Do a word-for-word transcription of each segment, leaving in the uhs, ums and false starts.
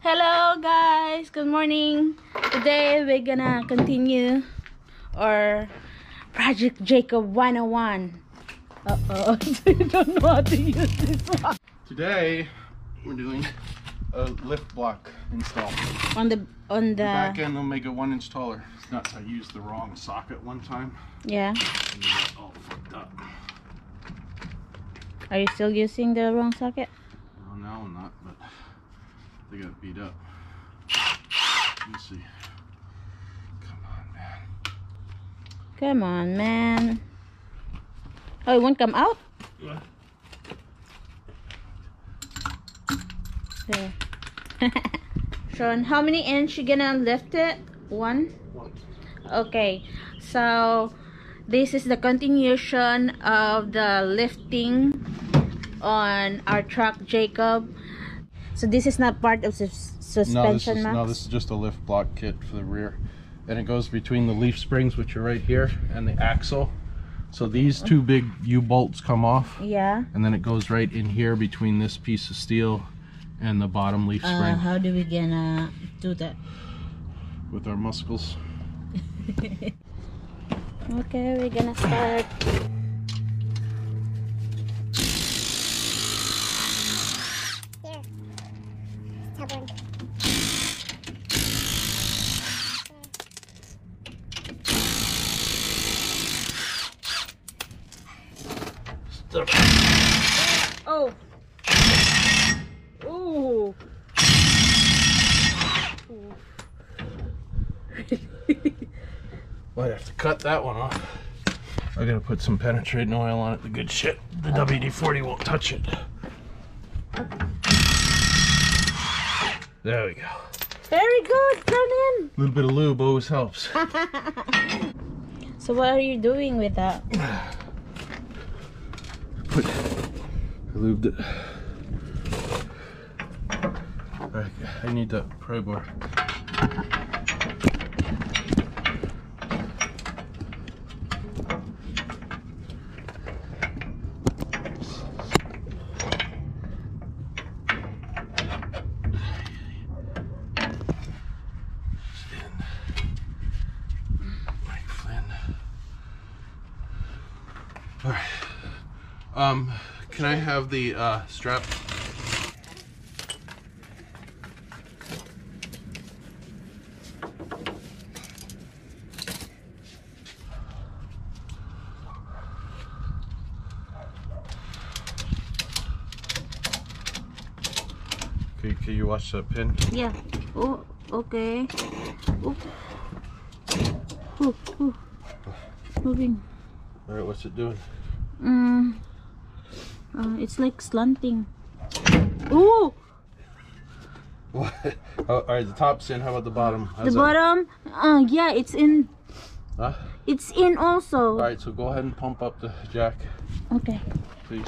Hello guys, good morning. Today we're gonna continue our Project Jacob one oh one. Uh oh, I don't know how to use this one. Today we're doing a lift block install on the on the, the back end. They'll make it one inch taller. It's nuts. I used the wrong socket one time. Yeah. And it got all fucked up. Are you still using the wrong socket? No, now I'm not, but they got beat up. Let's see. Come on, man. Come on, man. Oh, it won't come out? Yeah. Okay. Sean, how many inch you gonna lift it? One? One. Okay, so this is the continuation of the lifting on our truck Jacob. So this is not part of the suspension, no, Max? No, this is just a lift block kit for the rear. And it goes between the leaf springs, which are right here, and the axle. So these two big U-bolts come off. Yeah. And then it goes right in here between this piece of steel and the bottom leaf uh, spring. How do we gonna do that? With our muscles. Okay, we're gonna start. There. Top one. Stop. Oh. Ooh. Ooh. Might have to cut that one off. I gotta put some penetrating oil on it, the good shit. The W D forty won't touch it. There we go. Very good, Cronin. A little bit of lube always helps. So what are you doing with that? Put, I lubed it. Alright, I need that pry bar. Um, can I have the uh, strap? Can, can you watch the pin? Yeah. Oh, okay. Oh. Oh, oh. Moving. All right, what's it doing? Um. Uh, it's like slanting. Ooh! What? Oh, all right, the top's in. How about the bottom? How's the bottom? That? Uh, yeah, it's in. Huh? It's in also. All right, so go ahead and pump up the jack. Okay. Please.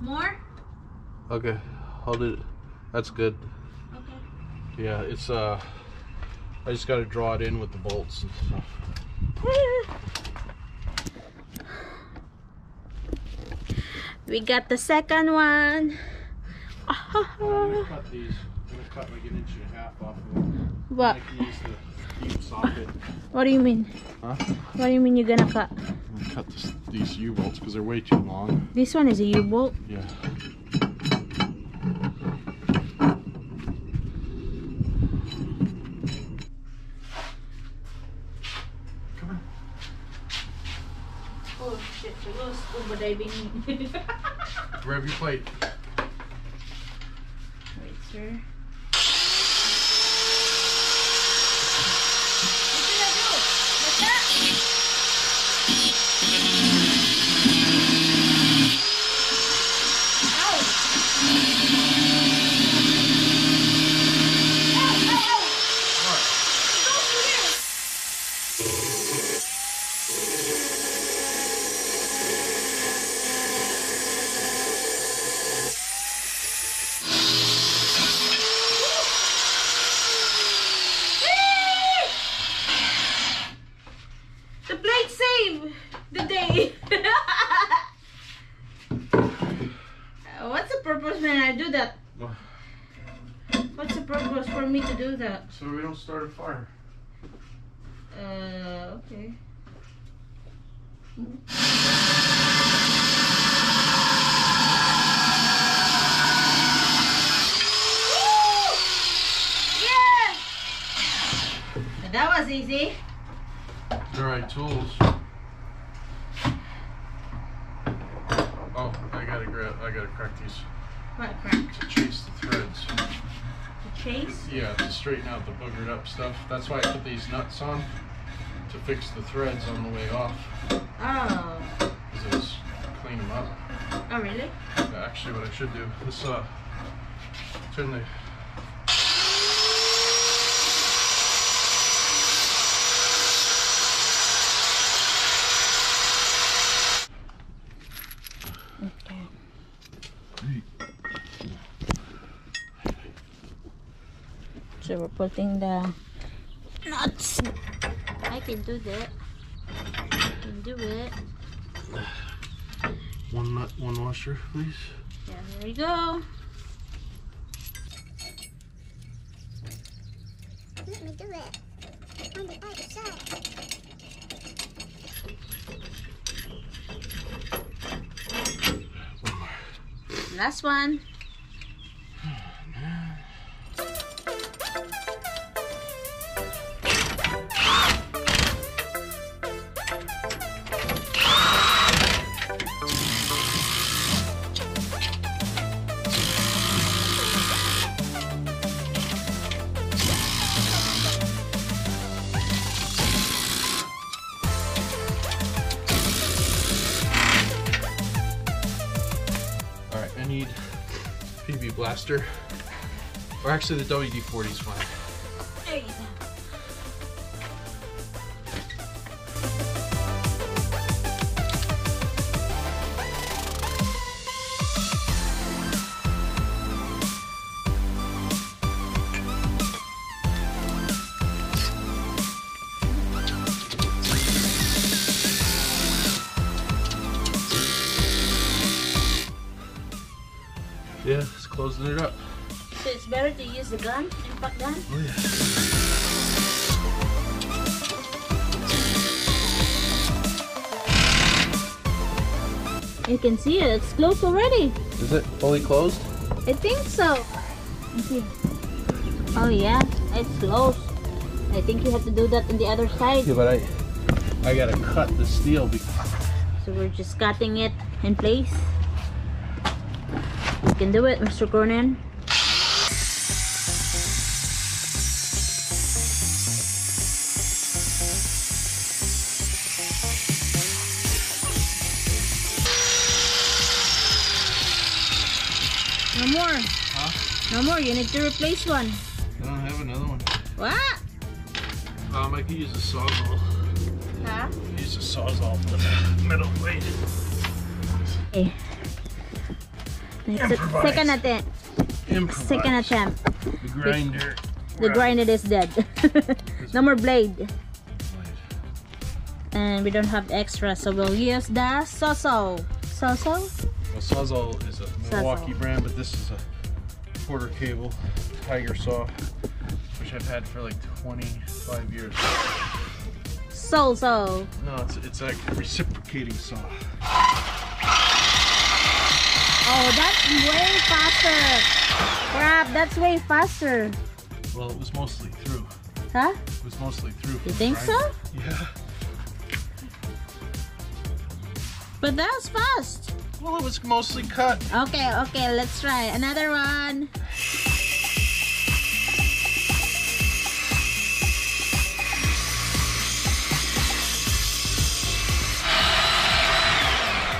More? Okay, hold it. That's good. Okay. Yeah, it's uh, I just gotta draw it in with the bolts and stuff. We got the second one. I'm gonna cut these. I'm gonna cut like an inch and a half off of them. What? I can use the deep socket. What do you mean? Huh? What do you mean you're gonna cut? I'm gonna cut this, these U-bolts because they're way too long. This one is a U-bolt? Yeah. Oh shit, she was scuba diving. Grab your plate. Wait, sir. What did I do? What's that? Ow! Ow, ow, ow! me to do that? So we don't start a fire. Uh, okay. Woo! Yeah! That was easy. The right tools. Oh, I gotta grab. I gotta crack these. What crack? To chase the threads. To chase? Yeah, to straighten out the boogered up stuff. That's why I put these nuts on, to fix the threads on the way off. Oh. Because clean them up. Oh really? Actually, what I should do is uh, turn the. So we're putting the nuts. I can do that. I can do it. One nut, one washer, please. Yeah, there we go. Let me do it on the other side. One more. Last one. P B blaster, or actually the W D forty is fine. There you go. Yeah, it's closing it up. So it's better to use the gun, impact gun? Oh yeah. You can see it, it's closed already. Is it fully closed? I think so. Let's see. Oh yeah, it's closed. I think you have to do that on the other side. Yeah, but I, I gotta cut the steel. So we're just cutting it in place. You can do it, Mister Cronin. No more. Huh? No more. You need to replace one. I don't have another one. What? Um, I could use a sawzall. Huh? Use a sawzall for the metal blade. Hey. Improvise. Second attempt. Improvise. Second attempt. The grinder. The, the grinder is dead. No more blade. blade. And we don't have extra, so we'll use the Sozo. Sozo? Well, Sozo is a Milwaukee Sozo. brand, but this is a quarter cable tiger saw, which I've had for like twenty-five years. Sozo. No, it's, it's like a reciprocating saw. Oh, that's way faster. Crap, that's way faster. Well, it was mostly through. Huh? It was mostly through. You think so? Yeah. But that was fast. Well, it was mostly cut. Okay, okay, let's try another one.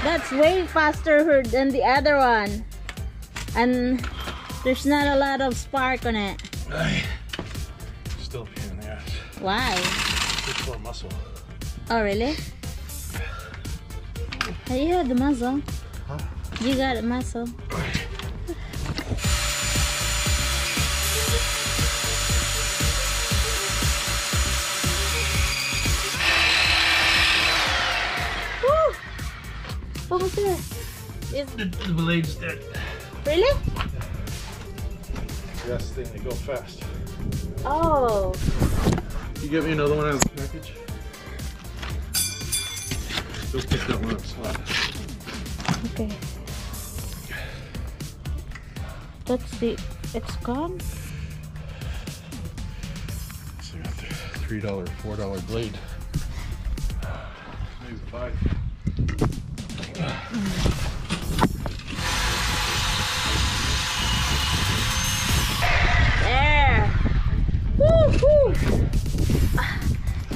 That's way faster than the other one, and there's not a lot of spark on it. Still a pain in the ass. Why? It's more muscle. Oh really? How you have the muscle? Huh? You got a muscle. What was that? If the, the blade's dead. Really? That's the thing, they go fast. Oh. You get me another one out of the package? Go pick that one up, hot. Okay. That's the, it's gone? So you got the three dollar, four dollar blade. Maybe five. Mm.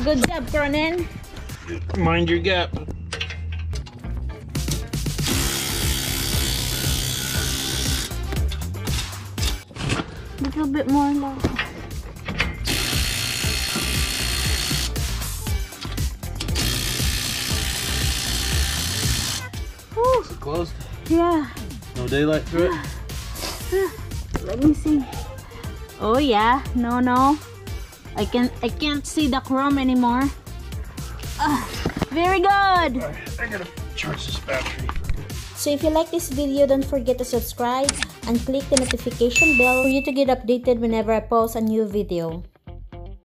Good job, Cronin. Mind your gap. Little bit more now. Is it closed? Yeah. No daylight through it? Let me see. Oh yeah, no, no. I can I can't see the chrome anymore. Uh, very good. All right, I gotta charge this battery. So if you like this video, don't forget to subscribe and click the notification bell for you to get updated whenever I post a new video.